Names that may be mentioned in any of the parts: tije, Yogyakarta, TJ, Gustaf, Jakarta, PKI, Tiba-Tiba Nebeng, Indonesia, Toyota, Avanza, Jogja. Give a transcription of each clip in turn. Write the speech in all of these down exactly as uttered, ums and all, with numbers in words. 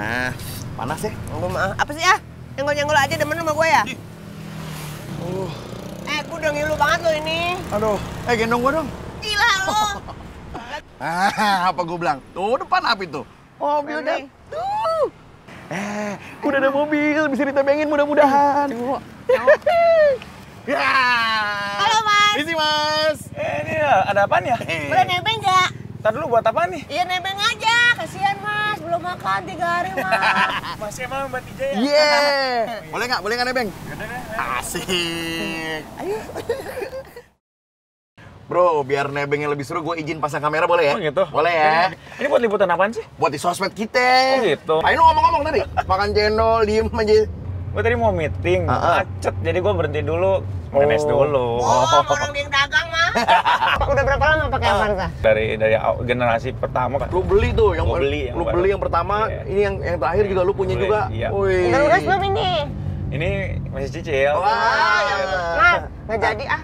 panas. Panas ya? Aduh, maaf. Apa sih ya? Nyenggol-nyenggol aja demen sama gue ya? Uh. Eh, gue udah ngilu banget lo ini. Aduh, eh gendong gue dong. Gila lo. Ah, apa gue bilang? Tuh, depan api tuh. Oh, mobil udah. Tuh. Eh, udah ada mobil. Bisa ditebengin mudah-mudahan. Ya. Halo, Mas. Ini Mas. Eh, ini ada apaan ya? Boleh nebeng nggak? Ntar dulu buat apa nih? Iya, nebeng aja. Kasihan, Mas. Belum makan tiga hari, Mas. Masih emang Mbak Tija ya? Yeah. Boleh nggak? Boleh nggak nebeng? Asik. Ayo. Bro, biar nebengnya lebih seru, gue izin pasang kamera boleh ya? Oh gitu? Boleh ya? Ini buat liputan apaan sih? Buat di sosmed kita. Oh gitu? Ayo lu ngomong-ngomong tadi, makan cendol, diem aja. Gue tadi mau meeting, uh-huh. macet, jadi gue berhenti dulu, menes oh. dulu. Wah, wow, orang yang dagang mah. Udah berapa lama pakai Avanza? Dari dari generasi pertama kan. Lu beli tuh, yang gua beli, yang lu baru. beli yang pertama, yeah. ini yang yang terakhir yeah. juga lu punya beli, juga. Iya. Wih. Udah lunas belum ini? Ini masih cicil. Wah, ya. Nah, nggak jadi ah.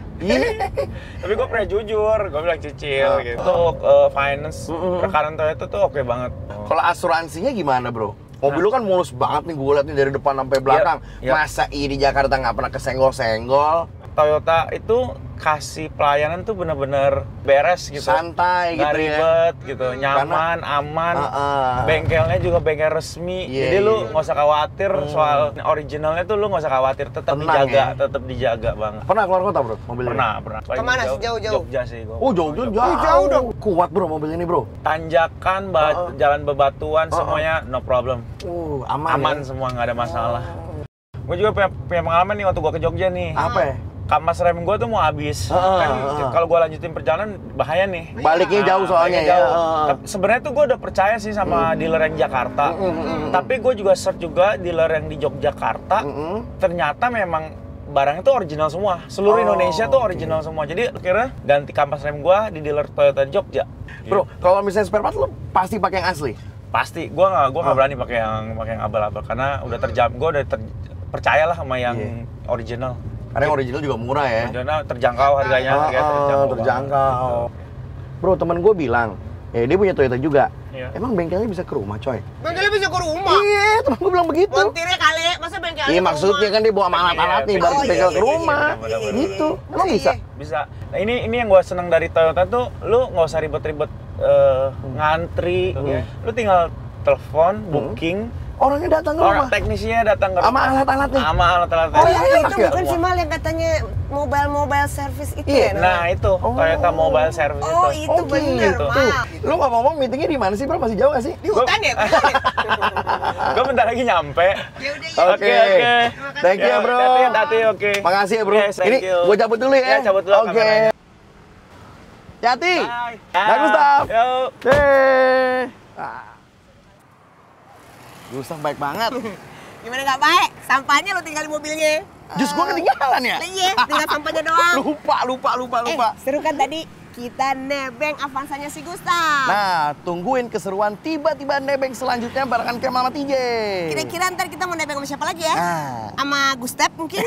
Tapi gue pernah jujur, gue bilang cicil nah, gitu. Untuk uh, finance, uh-uh. rekanan Toyota tuh oke okay banget. Oh. Kalau asuransinya gimana bro? Mobil nah. lu kan mulus banget nih, gue liat nih dari depan sampai belakang. Yep, yep. Masa i di Jakarta nggak pernah kesenggol-senggol? Toyota itu kasih pelayanan tuh bener-bener beres gitu. Santai gak gitu ribet, ya? gitu, nyaman, Karena, aman. Uh, uh. Bengkelnya juga bengkel resmi. Yeah, Jadi yeah. lu nggak usah khawatir hmm. soal originalnya tuh lu nggak usah khawatir. Tetap dijaga, ya? tetap dijaga banget. Pernah keluar kota bro? Mobilnya? Pernah, pernah. Kemana sih jauh-jauh? Jogja sih. Gua oh jauh-jauh? Jauh, jauh, jauh. jauh dong. Kuat bro mobil ini bro. Tanjakan, ba uh, uh. jalan bebatuan, uh, uh. semuanya no problem. Uh, aman aman ya? Semua, nggak ada masalah. Uh. Gue juga punya, punya pengalaman nih waktu gue ke Jogja nih. Apa ya? Kampas rem gue tuh mau habis, uh, kan uh, kalau gue lanjutin perjalanan bahaya nih. Baliknya nah, jauh soalnya ya. Uh, Sebenarnya tuh gue udah percaya sih sama uh, dealer yang Jakarta, uh, uh, uh, uh, tapi gue juga search juga dealer yang di Yogyakarta, uh, uh, ternyata memang barang itu original semua. Seluruh oh, Indonesia tuh original okay. semua. Jadi akhirnya ganti kampas rem gue di dealer Toyota Jogja. Bro, yeah. kalau misalnya spare part lo pasti pakai yang asli? Pasti, gue nggak gua nggak uh. berani pakai yang pakai yang abal-abal karena udah terjam. Gue udah ter, percayalah sama yang yeah. original. Karena yang original juga murah ya. Karena terjangkau harganya, ah, harganya terjangkau. terjangkau. Bro, temen gue bilang, ya dia punya Toyota juga. Iya. Emang bengkelnya bisa ke rumah, coy? Bengkelnya bisa ke rumah? Iya, temen gue bilang begitu. Montirnya kali, masa bengkelnya iya, maksudnya kan dia bawa alat-alat nih, baru bengkel ke rumah. Gitu, emang bisa? Bisa. Nah, ini ini yang gue seneng dari Toyota tuh, lu nggak usah ribet-ribet uh, ngantri. Hmm. Lu tinggal telepon, booking. Hmm. Orangnya datang ke Orang, rumah? Teknisinya datang ke rumah. Sama alat-alatnya? Sama alat-alatnya. Oh iya, ya, itu bukan sih mal yang katanya mobile-mobile service itu yeah. ya? Nah itu, oh. Toyota mobile service oh, itu. Oh itu okay. bener, gitu. Lu ngomong-ngomong meetingnya di mana sih bro? Masih jauh gak sih? Di hutan ya? Gue bentar lagi nyampe. Ya udah ya. Oke, okay. oke. Okay. Thank you bro. Hati-hati, oke. Okay. Makasih ya bro. Yes, Ini gue cabut dulu ya. Ya cabut dulu Oke. Okay. Hati-hati. Dan Gustaf. Yuk. Yeay. Gustaf baik banget. Gimana nggak baik? Sampahnya lo tinggal di mobilnya. Jus gua ketinggalan ya? Iya, tinggal sampahnya doang. Lupa, lupa, lupa, lupa. Eh, seru kan tadi kita nebeng Avanzanya si Gustaf. Nah, tungguin keseruan tiba-tiba nebeng selanjutnya barengan ke Mama T J. Kira-kira ntar kita mau nebeng sama siapa lagi ya? Nah. Sama Gustaf mungkin?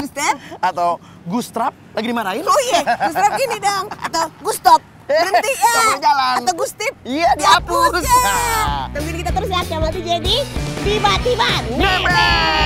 Gustaf? Atau Gustrap? Lagi dimarahin? Oh iya, Gustrap gini dong. Atau Gustaf. Berhenti ya, jalan. Atau Gustaf, iya dihapus. Nah. Tungguin kita terus ya, sama jadi tiba-tiba nebeng.